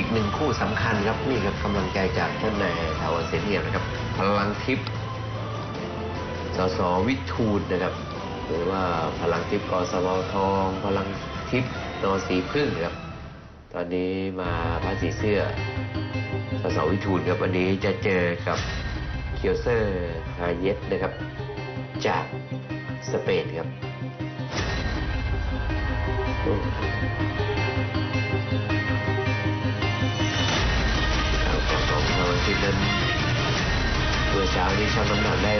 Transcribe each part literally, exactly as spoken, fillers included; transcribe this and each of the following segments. อีกหนึ่งคู่สำคัญครับนี่ครับกำลังใจจากท่านนายทาวเสนียนะครับพลังทิพย์สสวิทูลนะครับหรือว่าพลังทิพย์กสวทองพลังทิพย์นอสีพึ่งครับตอนนี้มาพระสีเสื้อสสวิทูลครับวันนี้จะเจอกับเคียวเซอร์ฮาเยตนะครับจากสเปนครับที่นั้นเมื่อเช้านี้ชั่งน้ำหนักได้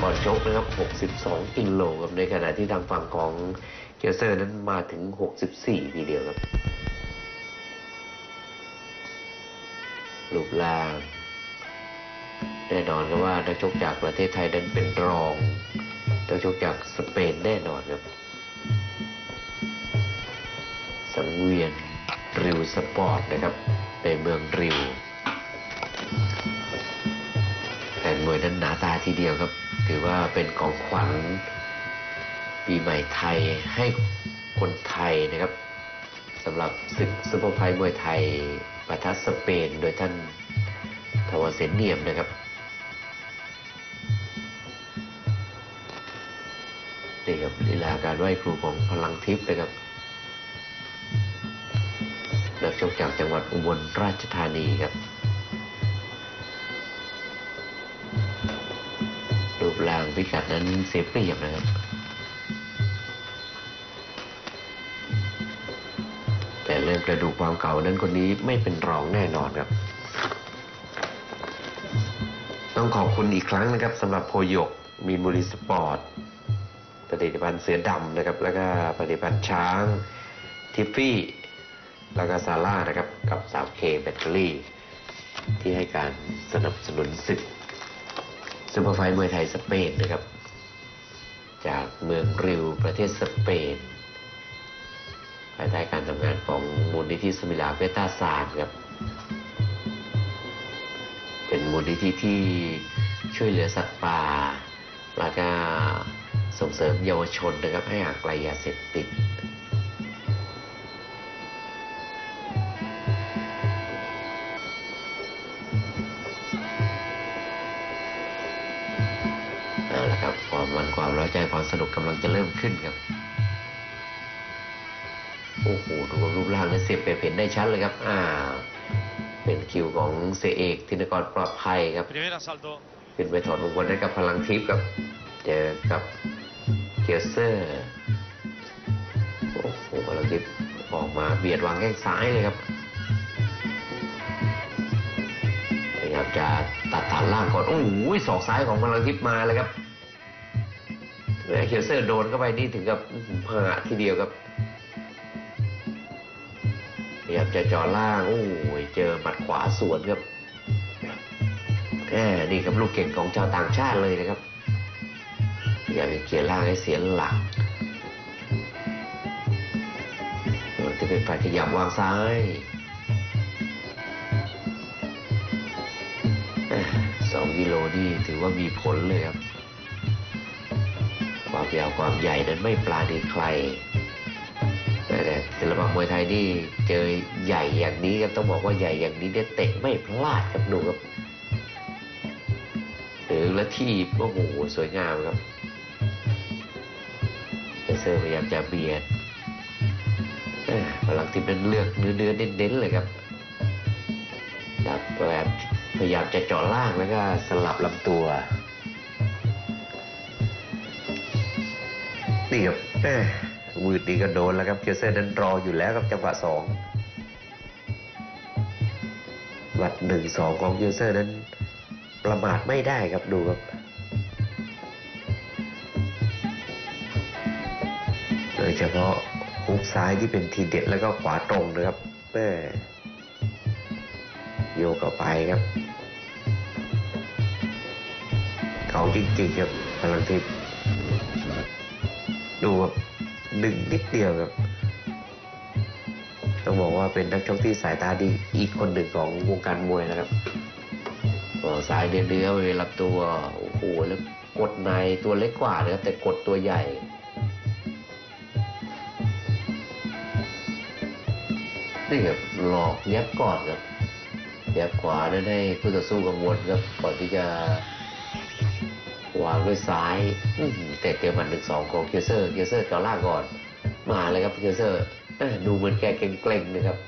ก่อนชกนะครับหกสิบสองกิโลครับในขณะที่ทางฝั่งของเกียร์เซอร์นั้นมาถึงหกสิบสี่ทีเดียวครับรูปร่างแน่นอนครับว่านักชกจากประเทศไทยนั้นเป็นรองนักชกจากสเปนแน่นอนครับสังเวียนริวสปอร์ตนะครับในเมืองริวแต่มวยนั้นหนาตาทีเดียวครับถือว่าเป็นของขวัญปีใหม่ไทยให้คนไทยนะครับสำหรับศึกซุปเปอร์ไฟท์มวยไทยปะทะสเปนโดยท่านทวารเสนเนียมนะครับนี่ครับลีลาการไหว้ครูของพลังทิพย์นะครับนักชกจากจังหวัดอุบลราชธานีครับรูปร่างพิกัดนั้นเสียเปรียบนะครับแต่เรื่องกระดูกความเก่านั้นคนนี้ไม่เป็นรองแน่นอนครับต้องขอบคุณอีกครั้งนะครับสำหรับโพยกมีมูลิสปอร์ตผลิตภัณฑ์เสือดำนะครับแล้วก็ผลิตภัณฑ์ช้างทิฟฟี่แล้วก็ซาร่านะครับกับ สาม เค แบตเตอรี่ที่ให้การสนับสนุนศึกซุปเปอร์ไฟท์มวยไทยสเปนนะครับจากเมืองริวประเทศสเปนภายใต้การทำงานของมูลนิธิสมิลาเวต้าซานครับเป็นมูลนิธิที่ช่วยเหลือสัตว์ป่าแล้วก็ส่งเสริมเยาวชนนะครับให้ห่างไกลยาเสพติดความมันความร้อนใจความสนุกกำลังจะเริ่มขึ้นครับโอ้โหดูรูปร่างและเสียบไปเห็นได้ชัดเลยครับอ่าเป็นคิวของเสเอกธินกรปลอดภัยครับขึ้นไปถอดมงคลได้กับพลังทิพย์ครับเจอกับเกียร์เซอร์โอ้โหพลังทิพย์ออกมาเบียดวางแข้งซ้ายเลยครับพยายามจะตัดฐานล่างก่อนโอ้โหศอกซ้ายของพลังทิพย์มาเลยครับเคียวเซอร์โดนเข้าไปนี่ถึงกับผงะทีเดียวครับพยายามจะจ่อล่างโอ้ยเจอหมัดขวาสวนครับแหมนี่ครับลูกเก่งของชาวต่างชาติเลยนะครับพยายามจะเขี่ยล่างให้เสียหลักจะเป็นฝ่ายขยับวางซ้ายสองกิโลนี่ถือว่ามีผลเลยครับความยาวความใหญ่นั้นไม่ปราณีใครแต่ศิลปะมวยไทยนี่เจอใหญ่อย่างนี้ครับต้องบอกว่าใหญ่อย่างนี้เนี่ยเตะไม่พลาดครับหนูครับหรือละที่โอ้โหสวยงามครับเจ้าเซอร์พยายามจะเบียดพลังที่เป็นเลือกเนื้อเนื้อเด่นๆเลยครับดับแบบพยายามจะเจาะล่างแล้วก็สลับลำตัวนี่ครับวืดดีก็โดนแล้วครับเกียวเซอร์นั้นรออยู่แล้วครับจังหวะสองหมัดหนึ่งสองของเกียวเซอร์นั้นประมาทไม่ได้ครับดูครับโดยเฉพาะฮุกซ้ายที่เป็นทีเด็ดแล้วก็ขวาตรงนะครับโยกเข้าไปครับเขาจริงๆครับพลังทิพย์ดูแบบดึงนิดเดียวครับต้องบอกว่าเป็นนักชกที่สายตาดีอีกคนหนึ่งของวงการมวยนะครับสายเนื้อเวลาตัวโอ้โหแล้วกดในตัวเล็กกว่านะครับแต่กดตัวใหญ่ ได้แบบหลอกแยบกอดครับแยบขวาแล้วได้ผู้ต่อสู้กังวลครับก่อนที่จะวางด้วยซ้ายแต่เจอหมัดหนึ่งสองของเคียเซอร์เคียเซอร์จ่อล่างก่อนมาเลยครับเคียเซอร์ดูเหมือนแกเกร็งๆนะครับ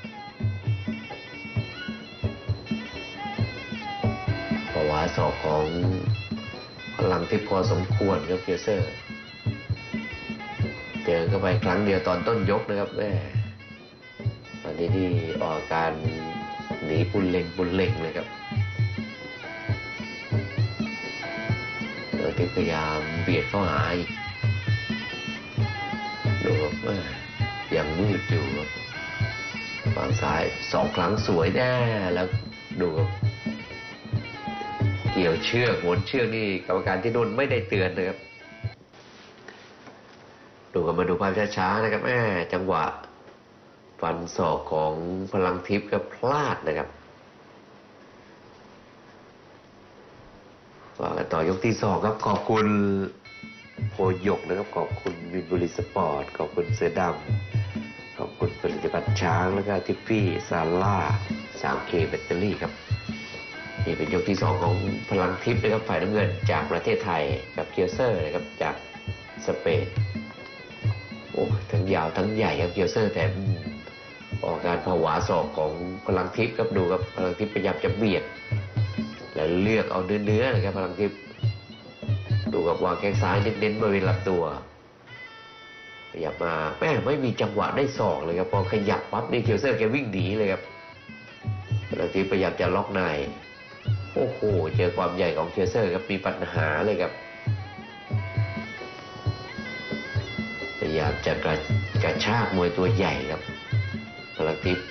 ขวาศอกของพลังที่พอสมควรครับเคียเซอร์เจอเข้าไปครั้งเดียวตอนต้นยกนะครับแม่ตอนนี้ที่ออกการหนีบุญเล็งบุญเล็งเลยครับก็พยายามเบียดเข้าหาอีกดูว่ายังมืดอยู่วางซ้ายสองครั้งสวยแน่แล้วดูเกี่ยวเชือกหมุนเชือกนี่กรรมการที่นู่นไม่ได้เตือนนะครับดูกันมาดูภาพช้าๆนะครับแม่จังหวะฟันศอกของพลังทิพย์ก็พลาดนะครับต่อกันต่อยกที่สองครับขอบคุณโพยกนะครับขอบคุณวินบุรีสปอร์ตขอบคุณเสือดำขอบคุณผลิตภัณฑ์ช้างแล้วก็ทิฟฟี่ซาร่า สามเค แบตเตอรี่ครับนี่เป็นยกที่สองของพลังทิพย์นะครับฝ่ายน้ำเงินจากประเทศไทยกับเคียเซอร์นะครับจากสเปนโอ้ทั้งยาวทั้งใหญ่ครับเคียเซอร์แต่ออกการผวาศอกของพลังทิพย์ครับดูครับพลังทิพย์พยายามจะเบียดแล้วเลือกเอาเนื้อเนื้อนะครับพลังทิพย์ดูกับวางแข้งซ้ายเน้นๆบริเวณลำตัวขยับมาแม่ไม่มีจังหวะได้ศอกเลยครับพอขยับปั๊บนี่เคียวเซอร์แกวิ่งหนีเลยครับพลังทิพย์พยายามจะล็อกในโอ้โหเจอความใหญ่ของเคียวเซอร์ครับมีปัญหาเลยครับพยายามจะกระกระชากมวยตัวใหญ่ครับพลังทิพย์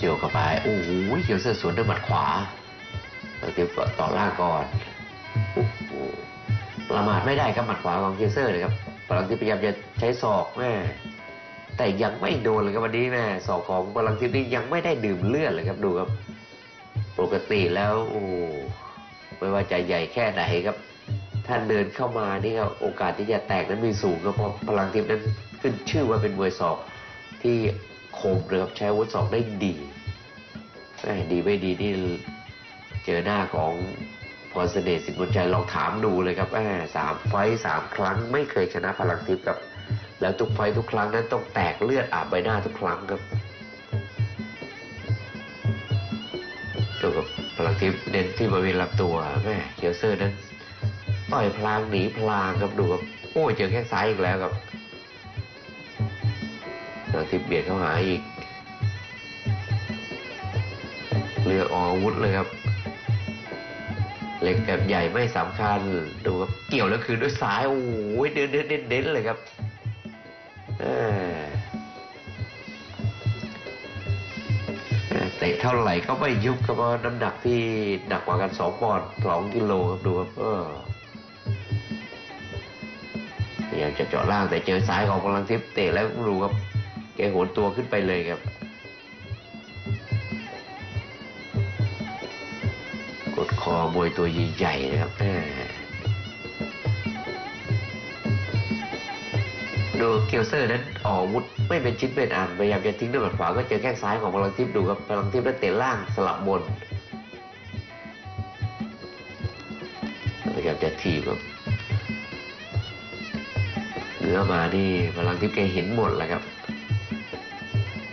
โยกเข้าไปโอ้โหเคียวเซอร์สวนด้วยหมัดขวาพลังทิพย์ต่อล่างก่อนโอ้โหประมาทไม่ได้ครับหมัดขวาของเคียวเซอร์เลยครับพลังทิพย์พยายามจะใช้ศอกแม่แต่ยังไม่โดนเลยครับวันนี้แม่ศอกของพลังทิพย์นี่ยังไม่ได้ดื่มเลือดเลยครับดูครับปกติแล้วโอ้ไม่ว่าจะใหญ่แค่ไหนครับถ้าเดินเข้ามานี่ครับโอกาสที่จะแตกนั้นมีสูงครับเพราะพลังทิพย์นั้นขึ้นชื่อว่าเป็นมวยศอกที่คมเลยครับใช้อาวุธศอกได้ดีดีไม่ดีนี่เจอหน้าของพรเสด็จสิทธิ์บุญชัยลองถามดูเลยครับสามไฟสามครั้งไม่เคยชนะพลังทิพย์ครับแล้วทุกไฟทุกครั้งนั้นต้องแตกเลือดอาบใบหน้าทุกครั้งครับดูกับพลังทิพย์เด่นที่บริเวณลำตัวแม่เคียวเซอร์นั้นต่อยพลางหนีพลางครับดูครับโอ้เจอแค่ซ้ายอีกแล้วครับพลังทิพย์เบียดเข้าหาอีกเลือกอาวุธเลยครับเล็กแบบใหญ่ไม่สำคัญดูครับเกี่ยวแล้วคือด้วยซ้ายโอ้ยเด่นเด่นเด่นเด่นเลยครับเตะเท่าไหร่ก็ไม่ยุบครับเพราะน้ำหนักที่หนักกว่ากันสองปอนด์สองกิโลครับดูครับพยายามจะเจาะล่างแต่เจอซ้ายของพลังทิพย์เตะแล้วดูครับแกโหนตัวขึ้นไปเลยครับกดคอมวยตัวใหญ่ๆนะครับดูเคียวเซอร์นั้นออกวุธไม่เป็นชิ้นเป็นอันพยายามจะทิ้งด้วยหมัดขวาก็เจอแข้งซ้ายของพลังทิพย์ดูครับพลังทิพย์ได้เตะล่างสลับบนพยายามจะทีบครับเนื้อมานี่พลังทิพย์แกเห็นหมดแล้วครับ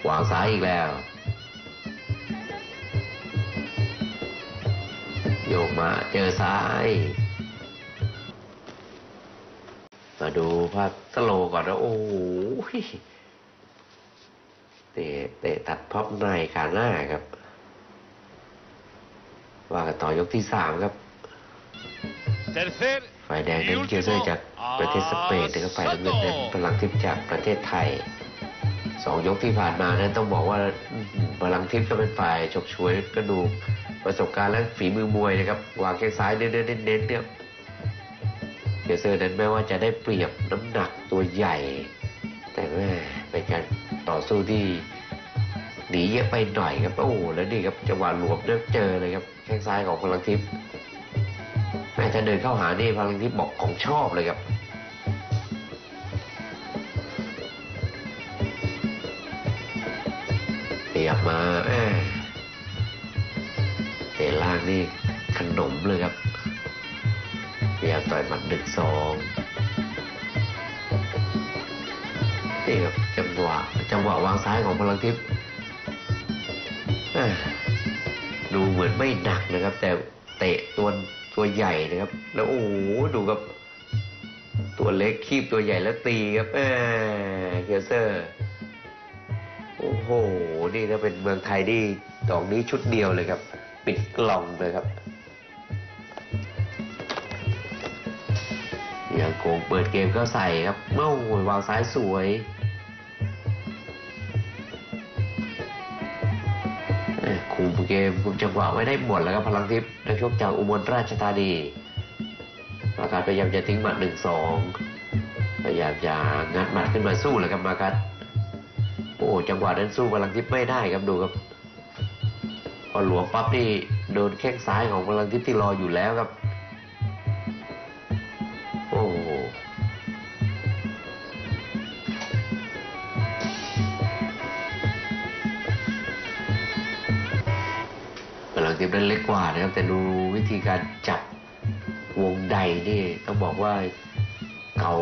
วางซ้ายอีกแล้วโยกมาเจอซ้ายมาดูภาพสโลก่อนนะโอ้โหเตะเตะตัดพับในขาหน้าครับว่ากันต่อยกที่สามครับฝ่ายแดงเป็นเคียวเซอร์จากประเทศสเปนนะครับฝ่ายน้ำเงินเป็นพลังทิพย์จากประเทศไทยสองยกที่ผ่านมานั้นต้องบอกว่าพลังทิพย์ก็เป็นฝ่ายฉกฉวยก็ดูประสบการณ์และฝีมือมวยนะครับวางแข้งซ้ายเน้นเน้นเน้นเนี่ยเคียวเซอร์นั้นแม้ว่าจะได้เปรียบน้ำหนักตัวใหญ่แต่แม่เป็นการต่อสู้ที่หนีเยอะไปหน่อยครับโอ้แล้วนี่ครับจังหวะหลวมเนี่ยเจอเลยครับแข้งซ้ายของพลังทิพย์แม่จะเดินเข้าหานี่พลังทิพย์บอกของชอบเลยครับ ยับมาเตะล่างนี่ขนมเลยครับพยายามต่อยหมัดหนึ่งสองนี่ครับจังหวะจังหวะวางซ้ายของพลังทิพย์ดูเหมือนไม่หนักนะครับแต่เตะตัวตัวใหญ่นะครับแล้วโอ้โหดูครับตัวเล็กคีบตัวใหญ่แล้วตีครับเออเกียร์เซอร์โอ้โหนี่ถ้าเป็นเมืองไทยนี่ดอกนี้ชุดเดียวเลยครับปิดกล่องเลยครับยังโกงเปิดเกมก็ใส่ครับเม้าวางซ้ายสวยคุมเกมคุมจังหวะไว้ได้หมดแล้วครับพลังทิพย์นักชกจากอุบลราชธานีมาการพยายามจะทิ้งหมัดหนึ่งสองพยายามจะงัดหมัดขึ้นมาสู้เลยครับมาการโอ้จังหวะนั้นสู้พลังทิพย์ไม่ได้ครับดูครับพอหลวมปั๊บนี่โดนแข้งซ้ายของพลังทิพย์ที่รออยู่แล้วครับโอ้พลังทิพย์นั้นเล็กกว่านะครับแต่ดูวิธีการจับวงใดนี่ต้องบอกว่าเขา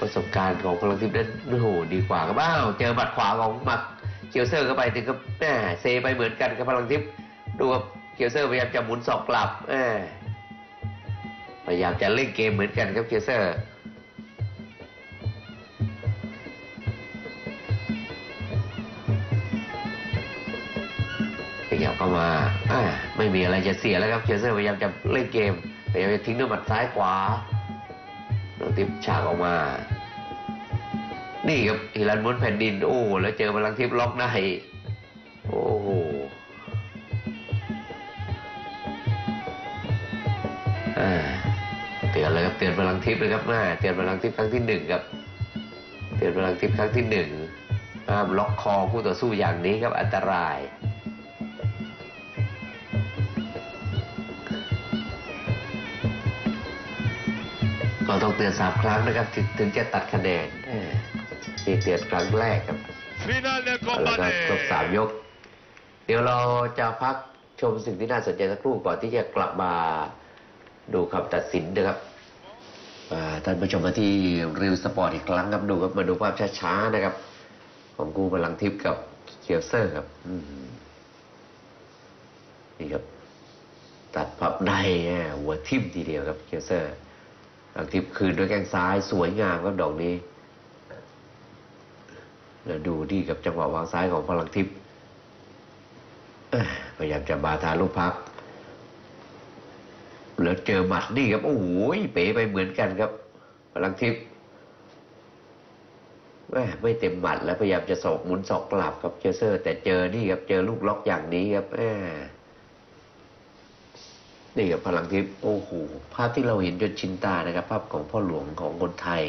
ประสบการณ์ของพลังทิพย์นั้นโอ้โหดีกว่าครับอ้าวเจอหมัดขวาของหมัดเกียวเซอร์เข้าไปถึงกับแหมเซไปเหมือนกันกับพลังทิพย์ดูครับเกียวเซอร์พยายามจะหมุนศอกกลับแหมพยายามจะเล่นเกมเหมือนกันครับเกียวเซอร์พยายามเข้ามาอ่าไม่มีอะไรจะเสียแล้วครับเกียวเซอร์พยายามจะเล่นเกมพยายามจะทิ้งด้วยหมัดซ้ายขวาโดนทิพย์ฉากออกมานี่ครับฮิรันม้วนแผ่นดินโอ้แล้วเจอพลังทิพย์ล็อกในโอ้โหเตือนเลยครับเตือนพลังทิพย์เลยครับแม่เตือนพลังทิพย์ครั้งที่หนึ่งครับเตือนพลังทิพย์ครั้งที่หนึ่งห้ามล็อกคอคู่ต่อสู้อย่างนี้ครับอันตรายเราต้องเตือนสามครั้งนะครับถึงจะตัดคะแนนนี่เตือนครั้งแรกครับแล้วก็จบสามยกเดี๋ยวเราจะพักชมสิ่งที่น่าสนใจสักครู่ก่อนที่จะกลับมาดูคำตัดสินนะครับท่านผู้ชมมาที่รีวสปอร์ตอีกครั้งครับดูครับมาดูภาพช้าๆนะครับของกูพลังทิพย์กับเกียวเซอร์ครับนี่ครับตัดพับได้หัวทิ่มทีเดียวครับเกียวเซอร์พลังทิพย์คืนด้วยแข้งซ้ายสวยงามครับดอกนี้แล้วดูดีกับจังหวะวางซ้ายของพลังทิพย์พยายามจะบาทาลูกพักแล้วเจอหมัดนี่ครับโอ้โหเป๋ไปเหมือนกันครับพลังทิพย์ไม่เต็มหมัดแล้วพยายามจะสอกหมุนสอกกลับครับเจอเซอร์แต่เจอนี่ครับเจอลูกล็อกอย่างนี้ครับนี่กับพลังทิพย์โอ้โหภาพที่เราเห็นจนชินตานะครับภาพของพ่อหลวงของคนไทย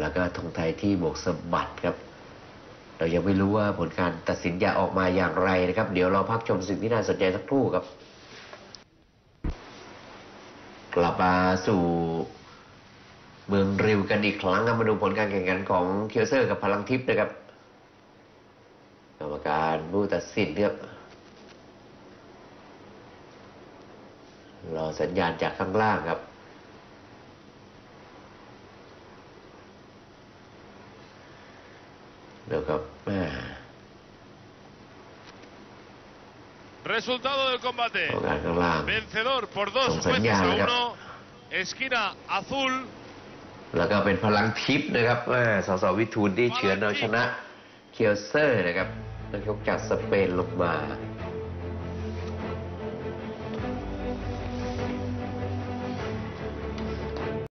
แล้วก็ธงไทยที่บวกสะบัดครับเรายังไม่รู้ว่าผลการตัดสินจะออกมาอย่างไรนะครับเดี๋ยวเราพักชมสิ่งที่น่าสนใจสักครู่ครับกลับมาสู่เมืองริวกันอีกครั้งครับมาดูผลการแข่งขันของเคียวเซอร์กับพลังทิพย์นะครับกรรมการผู้ตัดสินเลือกรอสัญญาณจากข้างล่างครับเดี๋ยวครับResultado del combate. Vencedor por dos jueces a uno. Esquina azul. แล้วก็เป็นพลังทิพย์นะครับสสวิทูลที่เฉือนเอาชนะเคียวเซอร์นะครับนักชกจากสเปนลงมา